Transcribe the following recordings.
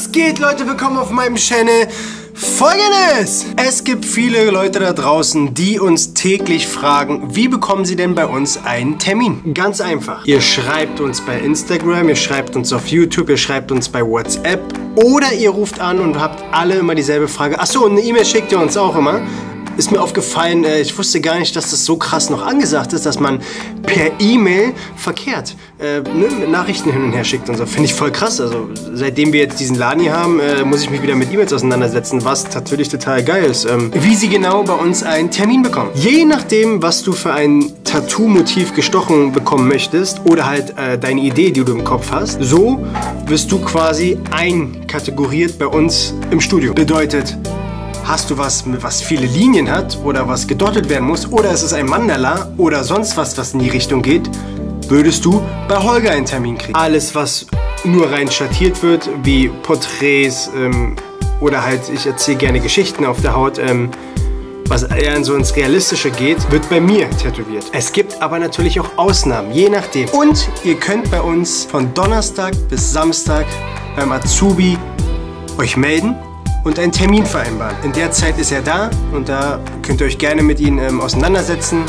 Was geht, Leute? Willkommen auf meinem Channel. Folgendes! Es gibt viele Leute da draußen, die uns täglich fragen, wie bekommen sie denn bei uns einen Termin? Ganz einfach. Ihr schreibt uns bei Instagram, ihr schreibt uns auf YouTube, ihr schreibt uns bei WhatsApp oder ihr ruft an und habt alle immer dieselbe Frage. Achso, und eine E-Mail schickt ihr uns auch immer. Ist mir aufgefallen, ich wusste gar nicht, dass das so krass noch angesagt ist, dass man per E-Mail verkehrt mit Nachrichten hin und her schickt und so. Finde ich voll krass. Also seitdem wir jetzt diesen Laden hier haben, muss ich mich wieder mit E-Mails auseinandersetzen, was natürlich total geil ist. Wie sie genau bei uns einen Termin bekommen. Je nachdem, was du für ein Tattoo-Motiv gestochen bekommen möchtest oder halt deine Idee, die du im Kopf hast, so wirst du quasi einkategoriert bei uns im Studio. Bedeutet, hast du was viele Linien hat oder was gedottet werden muss oder ist es ein Mandala oder sonst was in die Richtung geht, würdest du bei Holger einen Termin kriegen. Alles, was nur rein schattiert wird, wie Porträts oder halt, ich erzähle gerne Geschichten auf der Haut, was eher so ins Realistische geht, wird bei mir tätowiert. Es gibt aber natürlich auch Ausnahmen, je nachdem. Und ihr könnt bei uns von Donnerstag bis Samstag beim Azubi euch melden und einen Termin vereinbaren. In der Zeit ist er da und da könnt ihr euch gerne mit ihm auseinandersetzen.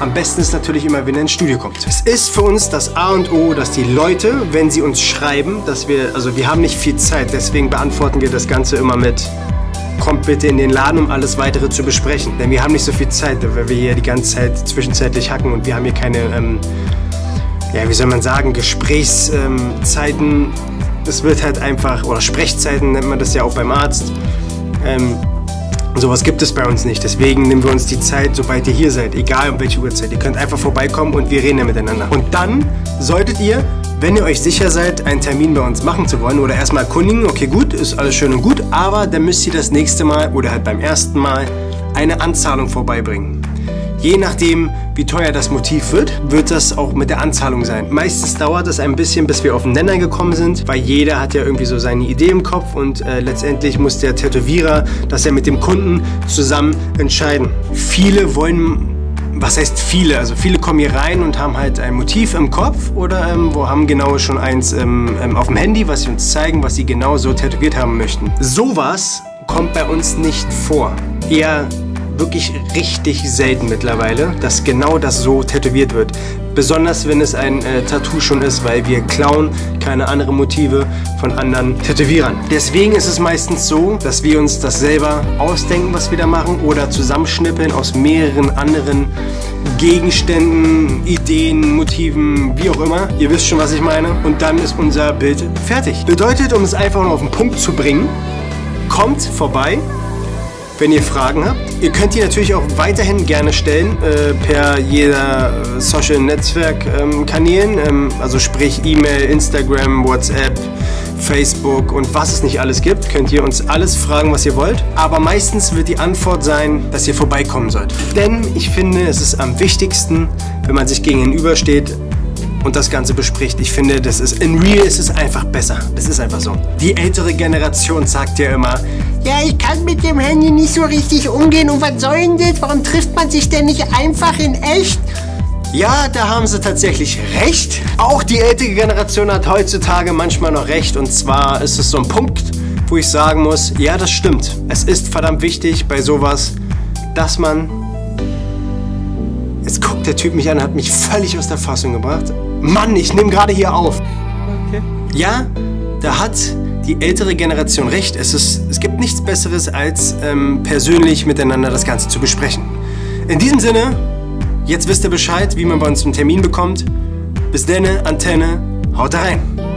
Am besten ist natürlich immer, wenn er ins Studio kommt. Es ist für uns das A und O, dass die Leute, wenn sie uns schreiben, dass wir haben nicht viel Zeit, deswegen beantworten wir das Ganze immer mit: Kommt bitte in den Laden, um alles Weitere zu besprechen. Denn wir haben nicht so viel Zeit, weil wir hier die ganze Zeit zwischenzeitlich hacken und wir haben hier keine, ja, wie soll man sagen, Gesprächszeiten. Es wird halt einfach, oder Sprechzeiten nennt man das ja auch beim Arzt. Sowas gibt es bei uns nicht. Deswegen nehmen wir uns die Zeit, sobald ihr hier seid, egal um welche Uhrzeit. Ihr könnt einfach vorbeikommen und wir reden ja miteinander. Und dann solltet ihr, wenn ihr euch sicher seid, einen Termin bei uns machen zu wollen oder erstmal erkundigen, okay gut, ist alles schön und gut, aber dann müsst ihr das nächste Mal oder halt beim ersten Mal eine Anzahlung vorbeibringen. Je nachdem, wie teuer das Motiv wird, wird das auch mit der Anzahlung sein. Meistens dauert es ein bisschen, bis wir auf den Nenner gekommen sind, weil jeder hat ja irgendwie so seine Idee im Kopf und letztendlich muss der Tätowierer das ja mit dem Kunden zusammen entscheiden. Viele wollen, was heißt viele? Also viele kommen hier rein und haben halt ein Motiv im Kopf oder wo haben genau schon eins auf dem Handy, was sie uns zeigen, was sie genau so tätowiert haben möchten. Sowas kommt bei uns nicht vor. Eher wirklich richtig selten mittlerweile, dass genau das so tätowiert wird. Besonders wenn es ein Tattoo schon ist, weil wir klauen keine anderen Motive von anderen Tätowierern. Deswegen ist es meistens so, dass wir uns das selber ausdenken, was wir da machen oder zusammenschnippeln aus mehreren anderen Gegenständen, Ideen, Motiven, wie auch immer. Ihr wisst schon, was ich meine. Und dann ist unser Bild fertig. Bedeutet, um es einfach nur auf den Punkt zu bringen, kommt vorbei, wenn ihr Fragen habt. Ihr könnt die natürlich auch weiterhin gerne stellen per jeder Social-Netzwerk-Kanälen, also sprich E-Mail, Instagram, WhatsApp, Facebook und was es nicht alles gibt. Könnt ihr uns alles fragen, was ihr wollt. Aber meistens wird die Antwort sein, dass ihr vorbeikommen sollt. Denn ich finde, es ist am wichtigsten, wenn man sich gegenübersteht und das Ganze bespricht. Ich finde, das ist in real ist es einfach besser. Das ist einfach so. Die ältere Generation sagt ja immer, ja, ich kann mit dem Handy nicht so richtig umgehen und was soll denn das? Warum trifft man sich denn nicht einfach in echt? Ja, da haben sie tatsächlich recht. Auch die ältere Generation hat heutzutage manchmal noch recht und zwar ist es so ein Punkt, wo ich sagen muss, ja, das stimmt. Es ist verdammt wichtig bei sowas, dass man... Jetzt guckt der Typ mich an, hat mich völlig aus der Fassung gebracht. Mann, ich nehme gerade hier auf. Okay. Ja, da hat die ältere Generation recht. Es gibt nichts Besseres, als persönlich miteinander das Ganze zu besprechen. In diesem Sinne, jetzt wisst ihr Bescheid, wie man bei uns einen Termin bekommt. Bis denne, Antenne, haut rein.